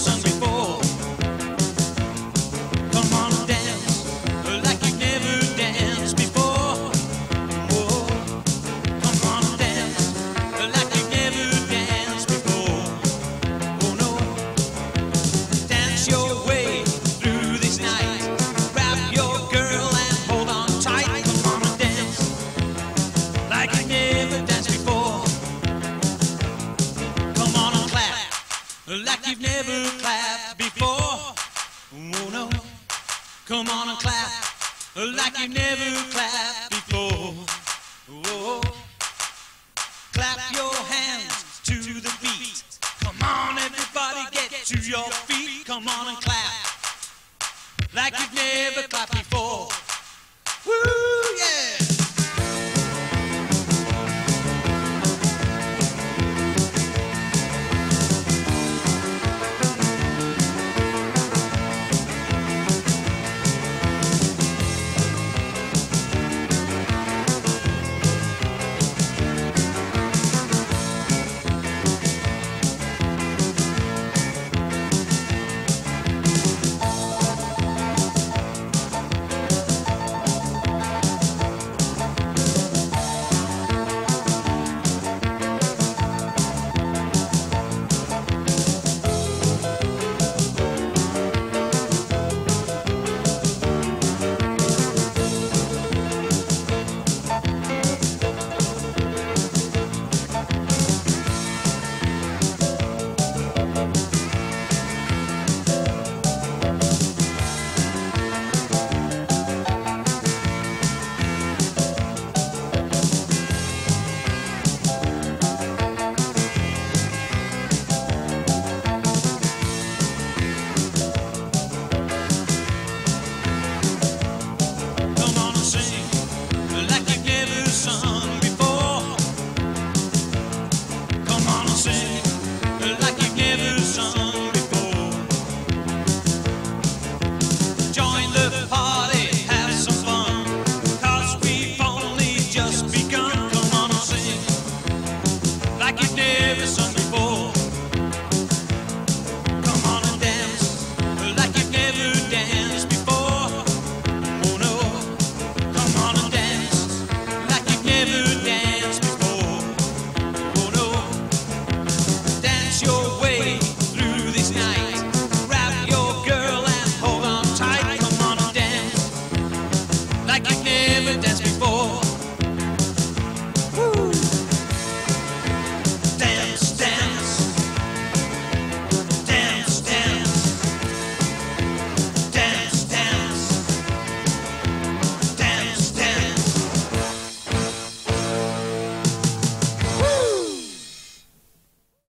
sun before. Come on, dance like you never danced before. Oh, come on, dance like you never danced before. Oh no, dance your way through this night. Grab your girl and hold on tight. Come on, dance like you never danced before. Like you've never clapped before. Oh no, come on and clap like you've never clapped before. Oh, clap your hands to the beat. Come on, everybody, get to your feet. Come on and clap like you've never clapped before. Woo!